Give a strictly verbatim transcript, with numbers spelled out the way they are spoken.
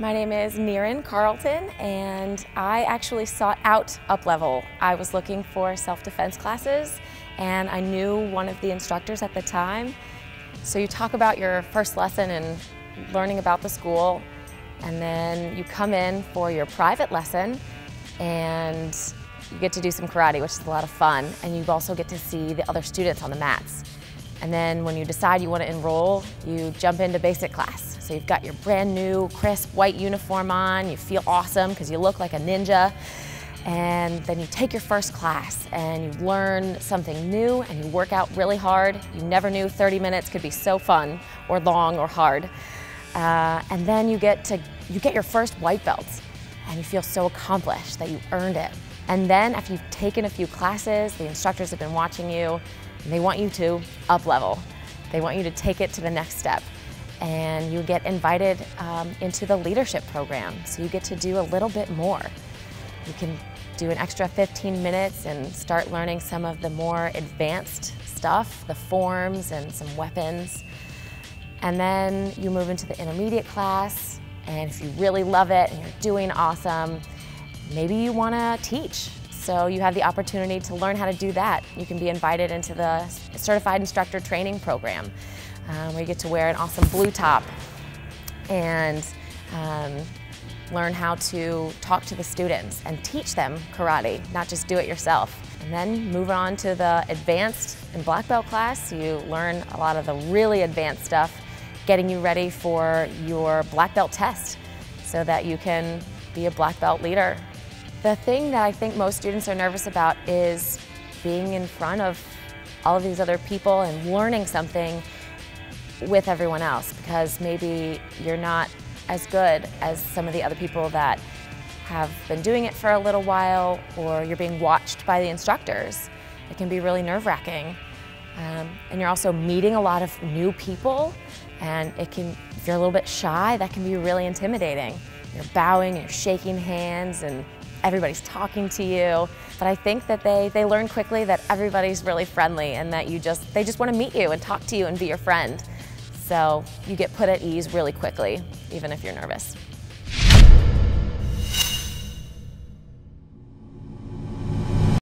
My name is Neren Carleton, and I actually sought out UpLevel. I was looking for self-defense classes, and I knew one of the instructors at the time. So you talk about your first lesson and learning about the school, and then you come in for your private lesson, and you get to do some karate, which is a lot of fun, and you also get to see the other students on the mats. And then when you decide you want to enroll, you jump into basic class. So you've got your brand new, crisp, white uniform on, you feel awesome because you look like a ninja. And then you take your first class and you learn something new and you work out really hard. You never knew thirty minutes could be so fun or long or hard. Uh, and then you get, to, you get your first white belt and you feel so accomplished that you earned it. And then after you've taken a few classes, the instructors have been watching you, and they want you to up-level. They want you to take it to the next step. And you get invited um, into the leadership program, so you get to do a little bit more. You can do an extra fifteen minutes and start learning some of the more advanced stuff, the forms and some weapons. And then you move into the intermediate class, and if you really love it and you're doing awesome, maybe you want to teach. So you have the opportunity to learn how to do that. You can be invited into the Certified Instructor Training Program, um, where you get to wear an awesome blue top and um, learn how to talk to the students and teach them karate, not just do it yourself. And then move on to the advanced and black belt class. You learn a lot of the really advanced stuff, getting you ready for your black belt test so that you can be a black belt leader. The thing that I think most students are nervous about is being in front of all of these other people and learning something with everyone else, because maybe you're not as good as some of the other people that have been doing it for a little while, or you're being watched by the instructors. It can be really nerve-wracking. Um, and you're also meeting a lot of new people, and it can, if you're a little bit shy, that can be really intimidating. You're bowing, you're shaking hands, and everybody's talking to you. But I think that they, they learn quickly that everybody's really friendly and that you just, they just want to meet you and talk to you and be your friend. So you get put at ease really quickly, even if you're nervous.